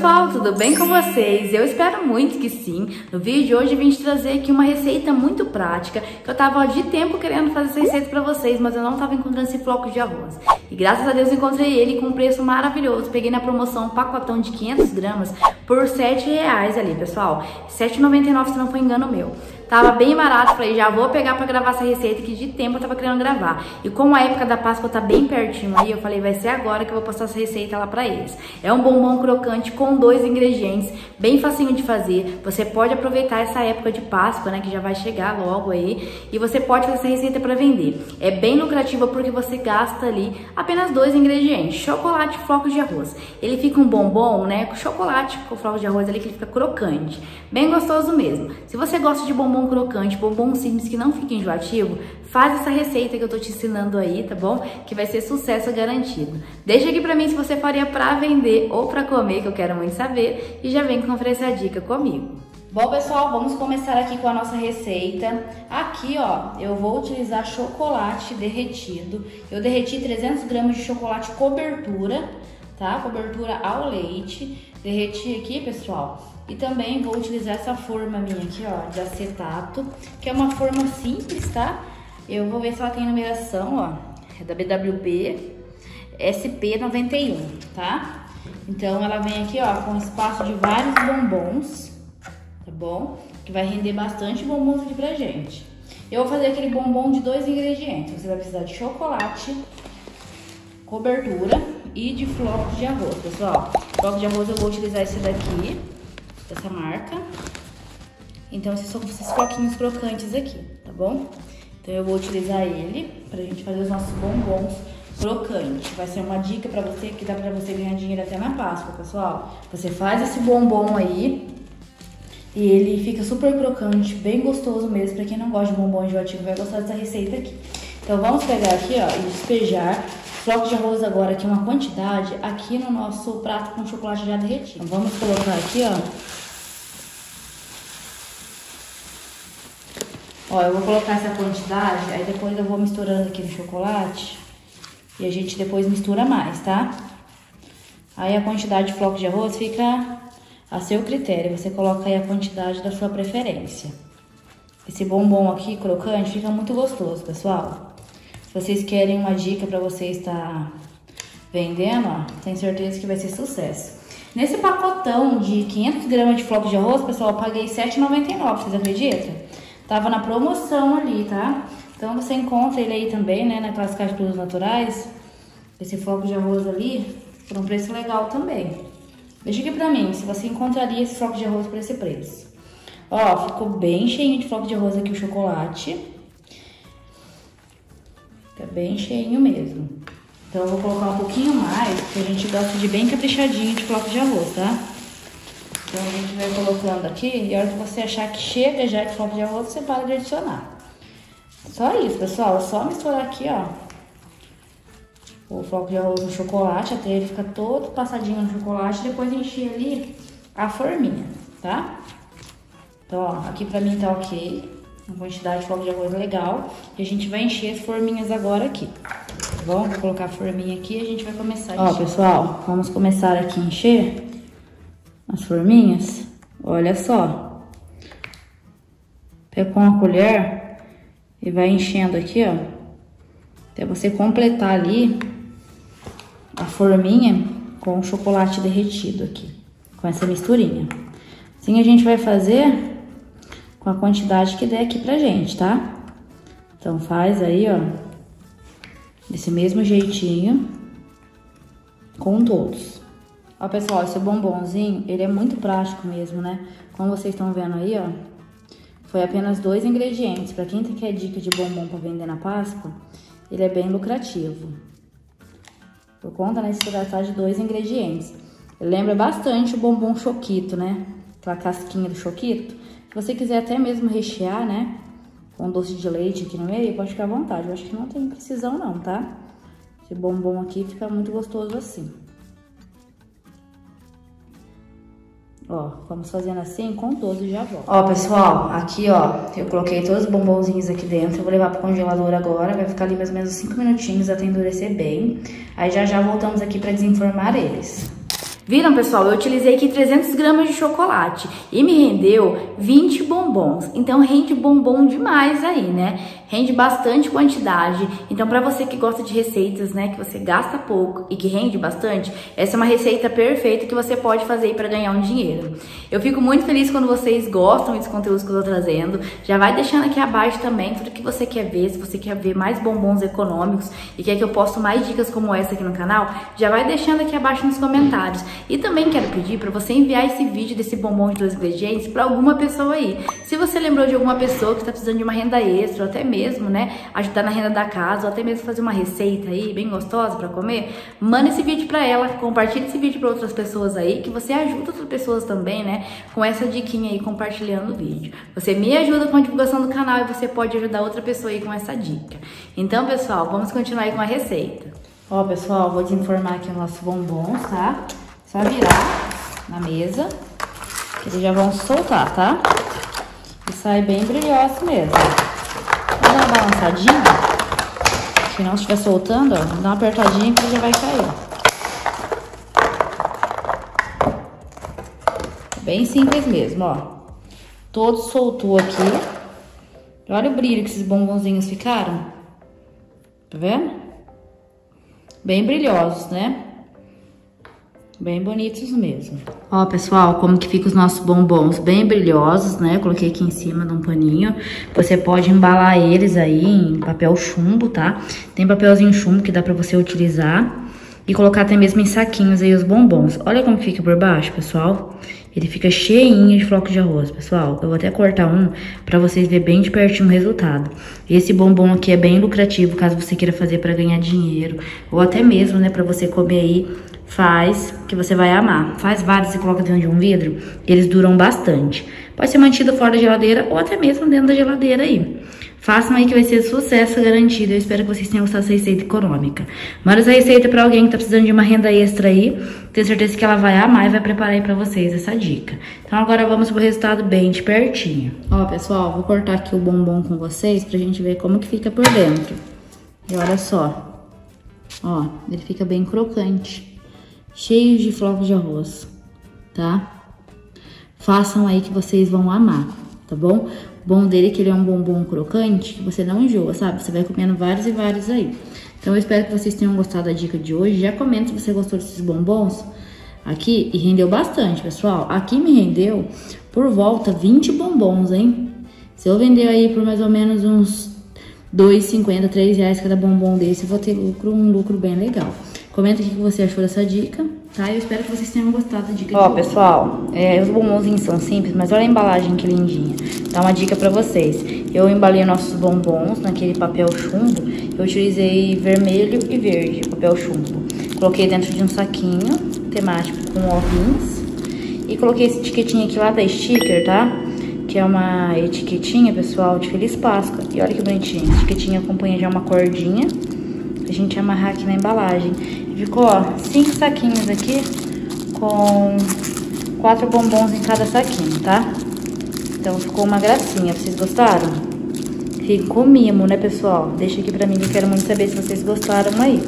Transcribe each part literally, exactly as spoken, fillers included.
pessoal, tudo bem com vocês? Eu espero muito que sim. No vídeo de hoje eu vim te trazer aqui uma receita muito prática, que eu tava de tempo querendo fazer essa receita pra vocês, mas eu não tava encontrando esse floco de arroz. E graças a Deus encontrei ele com um preço maravilhoso. Peguei na promoção um pacotão de quinhentas gramas por sete reais ali, pessoal. sete e noventa e nove, se não for engano meu. Tava bem barato, falei, já vou pegar pra gravar essa receita que de tempo eu tava querendo gravar. E como a época da Páscoa tá bem pertinho aí, eu falei, vai ser agora que eu vou postar essa receita lá pra eles. É um bombom crocante com dois ingredientes, bem facinho de fazer. Você pode aproveitar essa época de Páscoa, né, que já vai chegar logo aí. E você pode fazer essa receita pra vender. É bem lucrativa porque você gasta ali apenas dois ingredientes, chocolate e flocos de arroz. Ele fica um bombom, né, com chocolate com flocos de arroz ali, que ele fica crocante. Bem gostoso mesmo. Se você gosta de bombom crocante, bombom simples que não fica enjoativo, faz essa receita que eu tô te ensinando aí, tá bom? Que vai ser sucesso garantido. Deixa aqui pra mim se você faria pra vender ou pra comer, que eu quero muito saber, e já vem conferir essa dica comigo. Bom, pessoal, vamos começar aqui com a nossa receita. Aqui, ó, eu vou utilizar chocolate derretido. Eu derreti trezentas gramas de chocolate cobertura, tá? Cobertura ao leite. Derreti aqui, pessoal. E também vou utilizar essa forma minha aqui, ó, de acetato, que é uma forma simples, tá? Eu vou ver se ela tem numeração, ó, é da B W B S P noventa e um, tá? Então ela vem aqui, ó, com espaço de vários bombons, tá bom? Que vai render bastante bombons aqui pra gente. Eu vou fazer aquele bombom de dois ingredientes. Você vai precisar de chocolate, cobertura e de flocos de arroz, pessoal. Flocos de arroz eu vou utilizar esse daqui, dessa marca. Então esses são esses floquinhos crocantes aqui, tá bom? Então eu vou utilizar ele pra gente fazer os nossos bombons crocantes. Vai ser uma dica pra você, que dá pra você ganhar dinheiro até na Páscoa, pessoal. Você faz esse bombom aí e ele fica super crocante, bem gostoso mesmo. Pra quem não gosta de bombom enjoativo vai gostar dessa receita aqui. Então vamos pegar aqui, ó, e despejar flocos de arroz agora, que é uma quantidade, aqui no nosso prato com chocolate já derretido. Então vamos colocar aqui, ó. Ó, eu vou colocar essa quantidade, aí depois eu vou misturando aqui no chocolate e a gente depois mistura mais, tá? Aí a quantidade de flocos de arroz fica a seu critério, você coloca aí a quantidade da sua preferência. Esse bombom aqui, crocante, fica muito gostoso, pessoal. Se vocês querem uma dica pra você estar vendendo, ó, tenho certeza que vai ser sucesso. Nesse pacotão de quinhentas gramas de flocos de arroz, pessoal, eu paguei sete e noventa e nove, vocês acreditam? Tava na promoção ali, tá? Então você encontra ele aí também, né? Naquelas caixas de produtos naturais. Esse floco de arroz ali, por um preço legal também. Deixa aqui pra mim, se você encontraria esse floco de arroz por esse preço. Ó, ficou bem cheinho de floco de arroz aqui o chocolate. Tá bem cheinho mesmo. Então eu vou colocar um pouquinho mais, porque a gente gosta de bem caprichadinho de floco de arroz, tá? Então a gente vai colocando aqui, e a hora que você achar que chega já de floco de arroz, você para de adicionar. Só isso, pessoal, é só misturar aqui, ó, o floco de arroz no chocolate, até ele fica todo passadinho no chocolate, depois encher ali a forminha, tá? Então, ó, aqui pra mim tá ok, uma quantidade de floco de arroz legal, e a gente vai encher as forminhas agora aqui, tá bom? Vou colocar a forminha aqui e a gente vai começar a encher. Ó, pessoal, vamos começar aqui a encher as forminhas, olha só. Pega com a colher e vai enchendo aqui, ó, até você completar ali a forminha com o chocolate derretido aqui, com essa misturinha. Assim a gente vai fazer com a quantidade que der aqui pra gente, tá? Então faz aí, ó, desse mesmo jeitinho com todos. Ó, pessoal, esse bombonzinho, ele é muito prático mesmo, né? Como vocês estão vendo aí, ó, foi apenas dois ingredientes. Pra quem quer dica de bombom pra vender na Páscoa, ele é bem lucrativo. Por conta, né, de se tratar de dois ingredientes. Ele lembra bastante o bombom choquito, né? Aquela casquinha do choquito. Se você quiser até mesmo rechear, né, com doce de leite aqui no meio, pode ficar à vontade. Eu acho que não tem precisão não, tá? Esse bombom aqui fica muito gostoso assim. Ó, vamos fazendo assim com todos e já volto. Ó, pessoal, aqui, ó, eu coloquei todos os bombonzinhos aqui dentro. Eu vou levar pro congelador agora, vai ficar ali mais ou menos cinco minutinhos até endurecer bem. Aí já já voltamos aqui pra desenformar eles. Viram, pessoal? Eu utilizei aqui trezentas gramas de chocolate e me rendeu vinte bombons. Então, rende bombom demais aí, né? Rende bastante quantidade. Então, pra você que gosta de receitas, né, que você gasta pouco e que rende bastante, essa é uma receita perfeita que você pode fazer aí pra ganhar um dinheiro. Eu fico muito feliz quando vocês gostam dos conteúdos que eu tô trazendo. Já vai deixando aqui abaixo também tudo que você quer ver. Se você quer ver mais bombons econômicos e quer que eu poste mais dicas como essa aqui no canal, já vai deixando aqui abaixo nos comentários. E também quero pedir para você enviar esse vídeo desse bombom de dois ingredientes para alguma pessoa aí. Se você lembrou de alguma pessoa que está precisando de uma renda extra, ou até mesmo, né, ajudar na renda da casa, ou até mesmo fazer uma receita aí bem gostosa para comer, manda esse vídeo para ela, compartilha esse vídeo para outras pessoas aí, que você ajuda outras pessoas também, né, com essa diquinha aí, compartilhando o vídeo. Você me ajuda com a divulgação do canal e você pode ajudar outra pessoa aí com essa dica. Então, pessoal, vamos continuar aí com a receita. Ó, pessoal, vou desenformar aqui os nossos bombons, tá? Só virar na mesa, que eles já vão soltar, tá? E sai bem brilhoso mesmo. Vou dar uma balançadinha, se não estiver soltando, ó, vou dar uma apertadinha que ele já vai cair. Bem simples mesmo, ó. Todo soltou aqui. Olha o brilho que esses bombonzinhos ficaram. Tá vendo? Bem brilhosos, né? Bem bonitos mesmo. Ó, pessoal, como que fica os nossos bombons bem brilhosos, né? Eu coloquei aqui em cima de um paninho. Você pode embalar eles aí em papel chumbo, tá? Tem papelzinho chumbo que dá pra você utilizar. E colocar até mesmo em saquinhos aí os bombons. Olha como fica por baixo, pessoal. Ele fica cheinho de flocos de arroz, pessoal. Eu vou até cortar um pra vocês verem bem de pertinho o resultado. Esse bombom aqui é bem lucrativo, caso você queira fazer pra ganhar dinheiro. Ou até mesmo, né, pra você comer aí. Faz, que você vai amar. Faz vários e coloca dentro de um vidro, eles duram bastante. Pode ser mantido fora da geladeira ou até mesmo dentro da geladeira aí. Façam aí que vai ser sucesso garantido. Eu espero que vocês tenham gostado dessa receita econômica. Manda essa receita pra alguém que tá precisando de uma renda extra aí. Tenho certeza que ela vai amar e vai preparar aí pra vocês essa dica. Então agora vamos pro resultado bem de pertinho. Ó, pessoal, vou cortar aqui o bombom com vocês pra gente ver como que fica por dentro. E olha só. Ó, ele fica bem crocante. Cheios de flocos de arroz, tá? Façam aí que vocês vão amar, tá bom? O bom dele é que ele é um bombom crocante, que você não enjoa, sabe? Você vai comendo vários e vários aí. Então, eu espero que vocês tenham gostado da dica de hoje. Já comenta se você gostou desses bombons aqui. E rendeu bastante, pessoal. Aqui me rendeu por volta vinte bombons, hein? Se eu vender aí por mais ou menos uns dois reais e cinquenta, três reais cada bombom desse, eu vou ter lucro, um lucro bem legal. Comenta aqui o que você achou dessa dica, tá? Eu espero que vocês tenham gostado da dica. Ó, pessoal, é, os bombonzinhos são simples, mas olha a embalagem que lindinha. Dá uma dica pra vocês. Eu embalei nossos bombons naquele papel chumbo. Eu utilizei vermelho e verde, papel chumbo. Coloquei dentro de um saquinho temático com ovinhos. E coloquei essa etiquetinha aqui lá da Sticker, tá? Que é uma etiquetinha, pessoal, de Feliz Páscoa. E olha que bonitinha. Essa etiquetinha acompanha já uma cordinha pra gente amarrar aqui na embalagem. Ficou, ó, cinco saquinhos aqui com quatro bombons em cada saquinho, tá? Então ficou uma gracinha, vocês gostaram? Ficou mimo, né, pessoal? Deixa aqui pra mim, eu quero muito saber se vocês gostaram aí.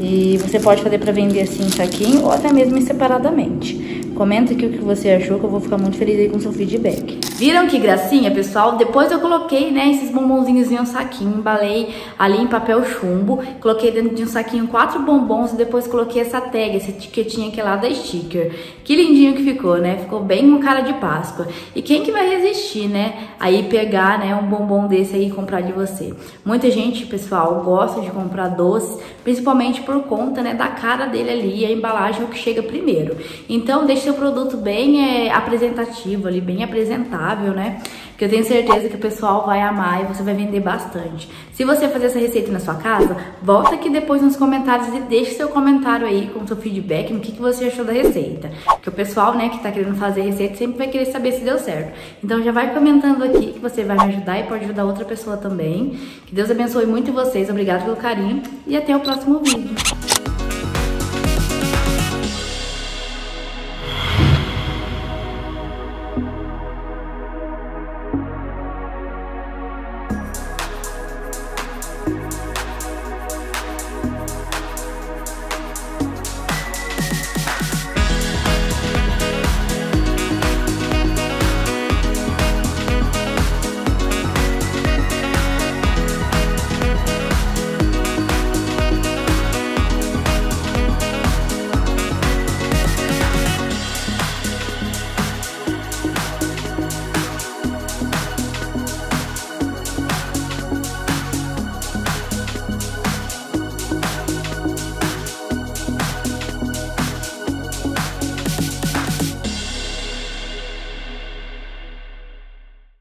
E você pode fazer pra vender assim em saquinho ou até mesmo separadamente. Comenta aqui o que você achou, que eu vou ficar muito feliz aí com o seu feedback. Viram que gracinha, pessoal? Depois eu coloquei, né, esses bombonzinhos em um saquinho, embalei ali em papel chumbo, coloquei dentro de um saquinho quatro bombons e depois coloquei essa tag, essa etiquetinha aqui lá da Sticker. Que lindinho que ficou, né? Ficou bem com cara de Páscoa. E quem que vai resistir, né? Aí pegar, né, um bombom desse aí e comprar de você. Muita gente, pessoal, gosta de comprar doce, principalmente por conta, né, da cara dele ali, a embalagem é o que chega primeiro. Então, deixa seu produto bem é, apresentativo ali, bem apresentado, né? Porque eu tenho certeza que o pessoal vai amar e você vai vender bastante. Se você fazer essa receita na sua casa, volta aqui depois nos comentários e deixa seu comentário aí com o seu feedback, no que, que você achou da receita. Porque o pessoal, né, que tá querendo fazer receita sempre vai querer saber se deu certo. Então já vai comentando aqui que você vai me ajudar e pode ajudar outra pessoa também. Que Deus abençoe muito vocês, obrigado pelo carinho e até o próximo vídeo.